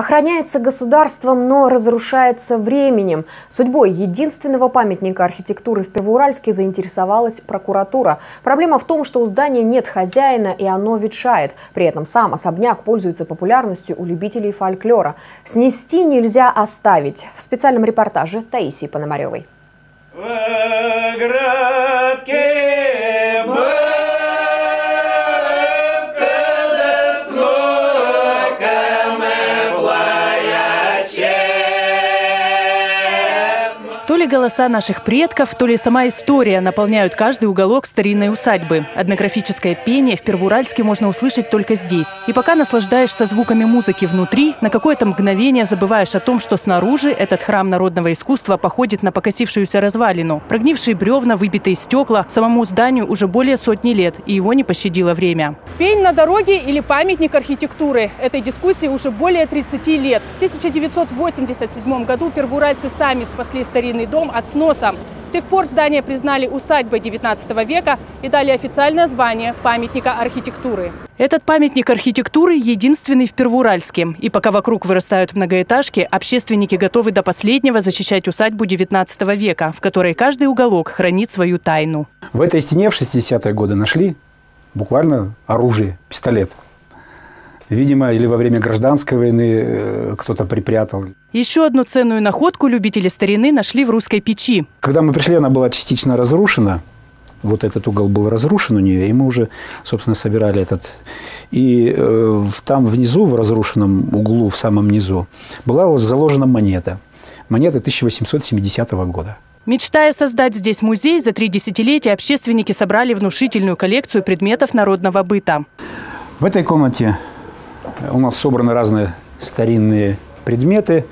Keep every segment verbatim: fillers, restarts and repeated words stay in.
Охраняется государством, но разрушается временем. Судьбой единственного памятника архитектуры в Первоуральске заинтересовалась прокуратура. Проблема в том, что у здания нет хозяина и оно ветшает. При этом сам особняк пользуется популярностью у любителей фольклора. Снести нельзя оставить. В специальном репортаже Таисии Пономаревой. То ли голоса наших предков, то ли сама история наполняют каждый уголок старинной усадьбы. Этнографическое пение в Первоуральске можно услышать только здесь. И пока наслаждаешься звуками музыки внутри, на какое-то мгновение забываешь о том, что снаружи этот храм народного искусства походит на покосившуюся развалину. Прогнившие бревна, выбитые стекла, самому зданию уже более сотни лет, и его не пощадило время. Пень на дороге или памятник архитектуры? Этой дискуссии уже более тридцати лет. В тысяча девятьсот восемьдесят седьмом году первоуральцы сами спасли старинный дом от сноса. С тех пор здание признали усадьбой девятнадцатого века и дали официальное звание памятника архитектуры. Этот памятник архитектуры единственный в Первоуральске. И пока вокруг вырастают многоэтажки, общественники готовы до последнего защищать усадьбу девятнадцатого века, в которой каждый уголок хранит свою тайну. В этой стене в шестидесятые годы нашли буквально оружие, пистолет. Видимо, или во время гражданской войны кто-то припрятал. Еще одну ценную находку любители старины нашли в русской печи. Когда мы пришли, она была частично разрушена. Вот этот угол был разрушен у нее, и мы уже, собственно, собирали этот. И э, там внизу, в разрушенном углу, в самом низу, была заложена монета. Монета тысяча восемьсот семидесятого года. Мечтая создать здесь музей, за три десятилетия общественники собрали внушительную коллекцию предметов народного быта. В этой комнате у нас собраны разные старинные предметы,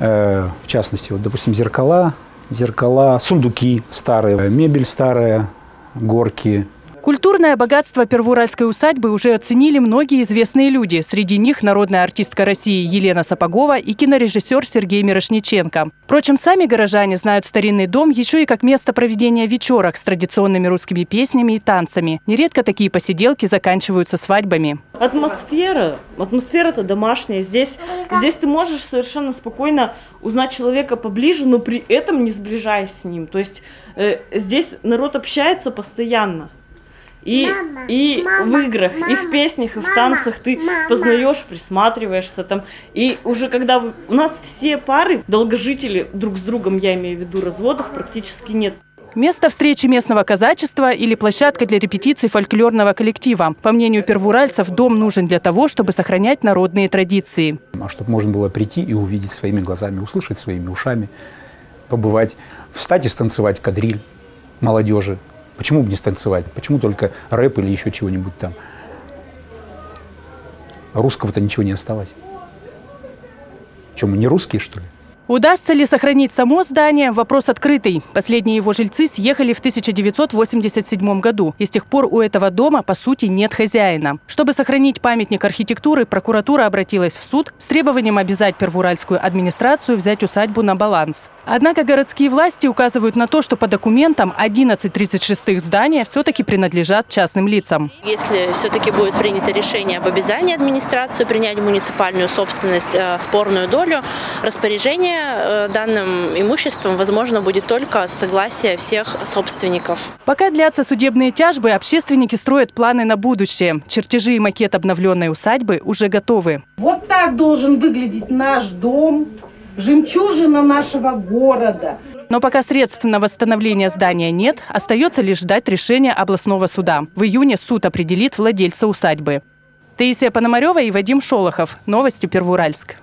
э, в частности, вот, допустим, зеркала, зеркала, сундуки старые, мебель старая, горки. Культурное богатство Первоуральской усадьбы уже оценили многие известные люди. Среди них народная артистка России Елена Сапогова и кинорежиссер Сергей Мирошниченко. Впрочем, сами горожане знают старинный дом еще и как место проведения вечерок с традиционными русскими песнями и танцами. Нередко такие посиделки заканчиваются свадьбами. Атмосфера, атмосфера-то домашняя. Здесь, здесь ты можешь совершенно спокойно узнать человека поближе, но при этом не сближаясь с ним. То есть э, здесь народ общается постоянно. И, мама, и мама, в играх, мама, и в песнях, мама, и в танцах ты мама. познаешь, присматриваешься там. И уже когда вы... у нас все пары, долгожители друг с другом, я имею в виду, разводов практически нет. Место встречи местного казачества или площадка для репетиций фольклорного коллектива. По мнению первоуральцев, дом нужен для того, чтобы сохранять народные традиции. А чтобы можно было прийти и увидеть своими глазами, услышать своими ушами, побывать, встать и станцевать кадриль молодежи. Почему бы не станцевать? Почему только рэп или еще чего-нибудь там? Русского-то ничего не осталось. Что, мы не русские, что ли? Удастся ли сохранить само здание – вопрос открытый. Последние его жильцы съехали в тысяча девятьсот восемьдесят седьмом году. И с тех пор у этого дома, по сути, нет хозяина. Чтобы сохранить памятник архитектуры, прокуратура обратилась в суд с требованием обязать Первоуральскую администрацию взять усадьбу на баланс. Однако городские власти указывают на то, что по документам одиннадцать тридцать шестых здания все-таки принадлежат частным лицам. Если все-таки будет принято решение об обязании администрацию принять муниципальную собственность, спорную долю, распоряжение данным имуществом возможно будет только с согласия всех собственников. Пока длятся судебные тяжбы, общественники строят планы на будущее. Чертежи и макет обновленной усадьбы уже готовы. Вот так должен выглядеть наш дом, жемчужина нашего города. Но пока средств на восстановление здания нет, остается лишь ждать решения областного суда. В июне суд определит владельца усадьбы. Таисия Пономарева и Вадим Шолохов. Новости Первоуральск.